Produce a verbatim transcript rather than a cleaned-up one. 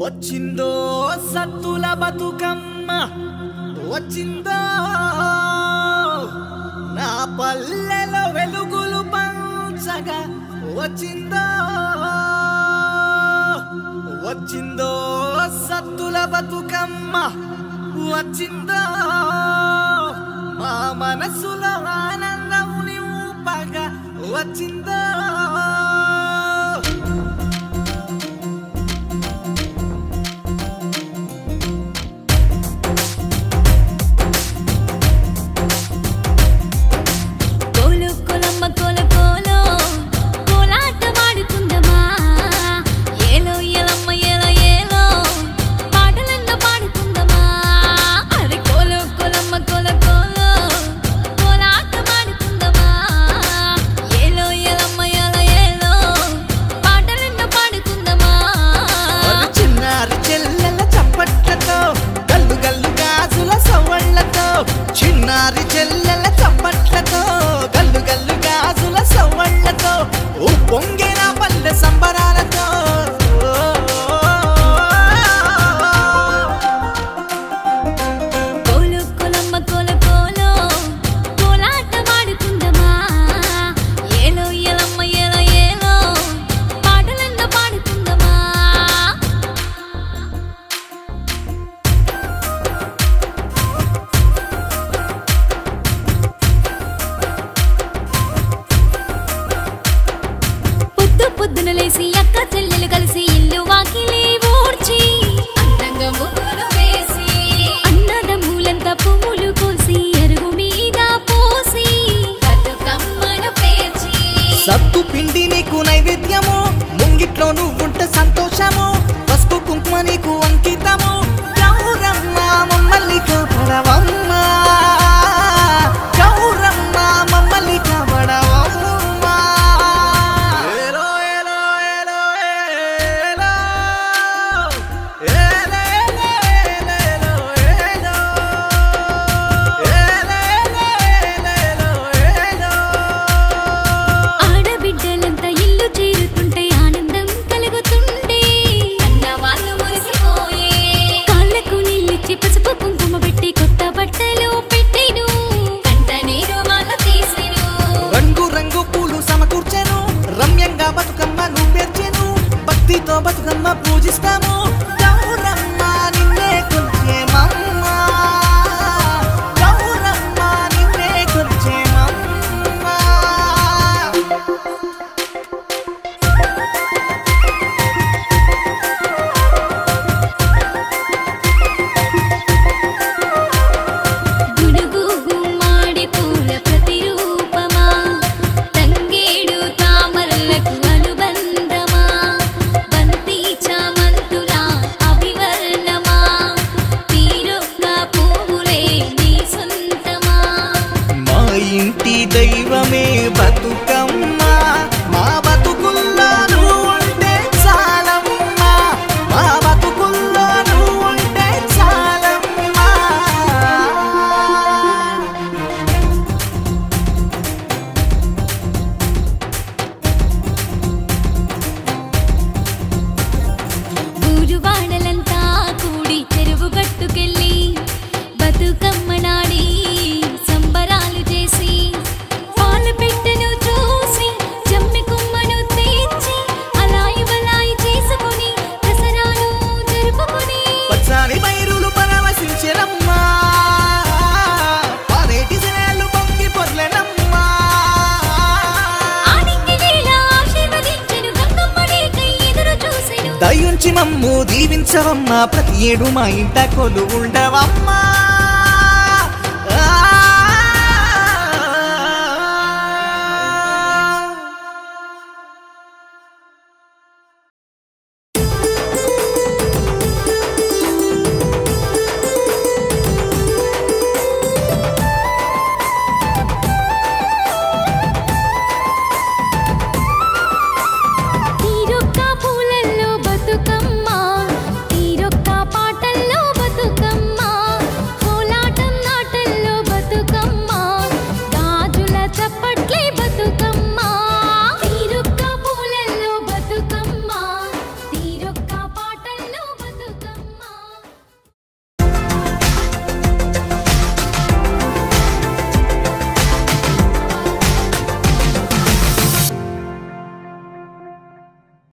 వచ్చిందో సత్తుల బతుకమ్మ వచ్చిందో నా పల్లెలో వెలుగులు పంచగా వచ్చిందో వచ్చిందో సత్తుల బతుకమ్మ వచ్చిందో మా మనసులో ఆనందము నింపగా వచ్చిందో లేసి అక్క చెల్లెలు కలిసి ఇల్లు వాకిలి ఊడ్చి అందంగా ముగ్గులు వేసి అన్నదమ్ములంతా పువ్వులు కోసి ఎరుగు మీద పోసి బతుకమ్మను పేర్చి సత్తు పిండి నీకు నైవేద్యము ముంగిట్లో నువ్వుంటే సంతోషము పసుపు కుంకుమ నీకు అంకితము గౌరమ్మ మమ్మల్ని కాపాడవమ్మ గౌరమ్మ మమ్మల్ని కాపాడవమ్మ బతుకమ్మ పూజిస్తాము గౌరమ్మ నిన్నే కొలిచేమమ్మ గౌరమ్మ నిన్నే కొలిచేమమ్మ గుడుగు గుమ్మాడి పూల ప్రతిరూపమా తంగేడు తామరలకు అనుబంధమా దైవమే బతుకమ్మ మా బతుకుల్లో నువ్వు ఉంటే చాలమ్మ మా బతుకుల్లో నువ్వు ఉంటే చాలమ్మ ఊరు వాళ్ళంతా కూడి చెరువు గట్టుకెళ్ళి బతుకమ్మ నాడి దయించి మమ్ము దీవించవమ్మా ప్రతి ఏడు మా ఇంట కొలు ఉండవమ్మా.